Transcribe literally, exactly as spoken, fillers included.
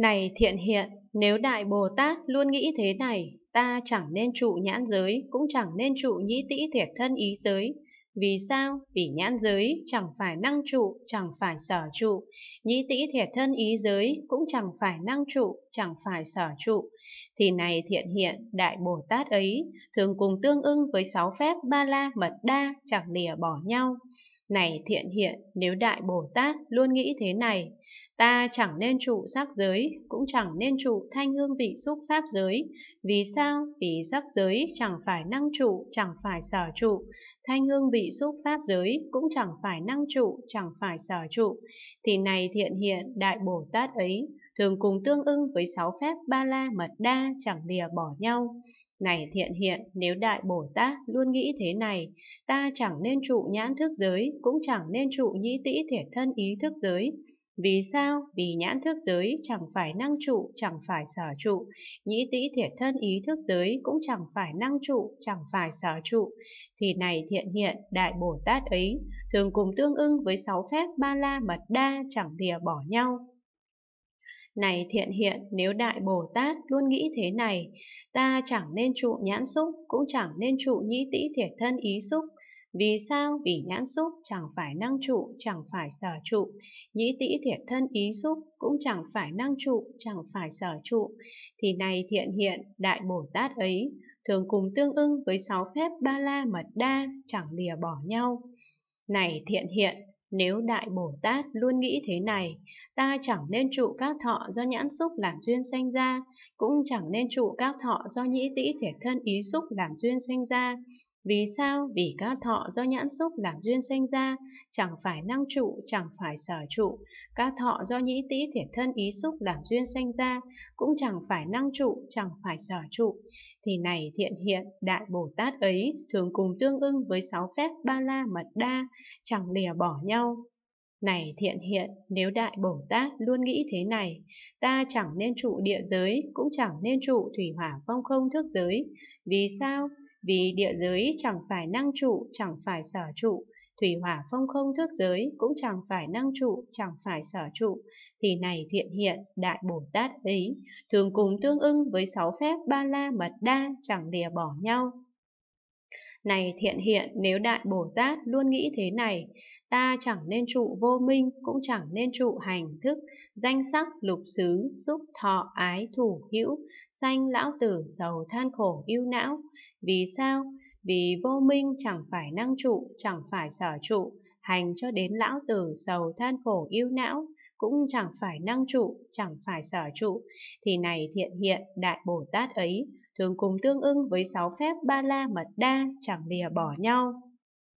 Này Thiện Hiện, nếu Đại Bồ Tát luôn nghĩ thế này, ta chẳng nên trụ nhãn giới, cũng chẳng nên trụ nhĩ tĩ thiệt thân ý giới. Vì sao? Vì nhãn giới chẳng phải năng trụ, chẳng phải sở trụ. Nhĩ tĩ thiệt thân ý giới cũng chẳng phải năng trụ, chẳng phải sở trụ. Thì này Thiện Hiện, Đại Bồ Tát ấy thường cùng tương ưng với sáu phép ba la mật đa, chẳng lìa bỏ nhau. Này Thiện Hiện, nếu Đại Bồ Tát luôn nghĩ thế này, ta chẳng nên trụ sắc giới, cũng chẳng nên trụ thanh hương vị xúc pháp giới. Vì sao? Vì sắc giới chẳng phải năng trụ, chẳng phải sở trụ. Thanh hương vị xúc pháp giới cũng chẳng phải năng trụ, chẳng phải sở trụ. Thì này Thiện Hiện, Đại Bồ Tát ấy thường cùng tương ưng với sáu phép ba la mật đa, chẳng lìa bỏ nhau. Này Thiện Hiện, nếu Đại Bồ Tát luôn nghĩ thế này, ta chẳng nên trụ nhãn thức giới, cũng chẳng nên trụ nhĩ tĩ thiệt thân ý thức giới. Vì sao? Vì nhãn thức giới chẳng phải năng trụ, chẳng phải sở trụ. Nhĩ tĩ thiệt thân ý thức giới cũng chẳng phải năng trụ, chẳng phải sở trụ. Thì này Thiện Hiện, Đại Bồ Tát ấy thường cùng tương ưng với sáu phép ba la mật đa, chẳng lìa bỏ nhau. Này Thiện Hiện, nếu Đại Bồ Tát luôn nghĩ thế này, ta chẳng nên trụ nhãn xúc, cũng chẳng nên trụ nhĩ tĩ thiệt thân ý xúc. Vì sao? Vì nhãn xúc chẳng phải năng trụ, chẳng phải sở trụ. Nhĩ tĩ thiệt thân ý xúc cũng chẳng phải năng trụ, chẳng phải sở trụ. Thì này Thiện Hiện, Đại Bồ Tát ấy thường cùng tương ưng với sáu phép ba la mật đa, chẳng lìa bỏ nhau. Này Thiện Hiện, nếu Đại Bồ Tát luôn nghĩ thế này, ta chẳng nên trụ các thọ do nhãn xúc làm duyên sanh ra, cũng chẳng nên trụ các thọ do nhĩ tĩ thiệt thân ý xúc làm duyên sanh ra. Vì sao? Vì các thọ do nhãn xúc làm duyên sanh ra, chẳng phải năng trụ, chẳng phải sở trụ. Các thọ do nhĩ tĩ thiệt thân ý xúc làm duyên sanh ra, cũng chẳng phải năng trụ, chẳng phải sở trụ. Thì này Thiện Hiện, Đại Bồ Tát ấy thường cùng tương ưng với sáu phép ba la mật đa, chẳng lìa bỏ nhau. Này Thiện Hiện, nếu Đại Bồ Tát luôn nghĩ thế này, ta chẳng nên trụ địa giới, cũng chẳng nên trụ thủy hỏa phong không thức giới. Vì sao? Vì địa giới chẳng phải năng trụ, chẳng phải sở trụ. Thủy hỏa phong không thức giới cũng chẳng phải năng trụ, chẳng phải sở trụ. Thì này Thiện Hiện, Đại Bồ Tát ấy thường cùng tương ưng với sáu phép ba la mật đa, chẳng lìa bỏ nhau. Này Thiện Hiện, nếu Đại Bồ Tát luôn nghĩ thế này, ta chẳng nên trụ vô minh, cũng chẳng nên trụ hành thức, danh sắc, lục xứ, xúc, thọ, ái, thủ, hữu, sanh, lão tử, sầu, than khổ, ưu não. Vì sao? Vì vô minh chẳng phải năng trụ, chẳng phải sở trụ. Hành cho đến lão tử, sầu, than khổ, ưu não cũng chẳng phải năng trụ, chẳng phải sở trụ. Thì này Thiện Hiện, Đại Bồ Tát ấy thường cùng tương ưng với sáu phép ba la mật đa, chẳng lìa bỏ nhau.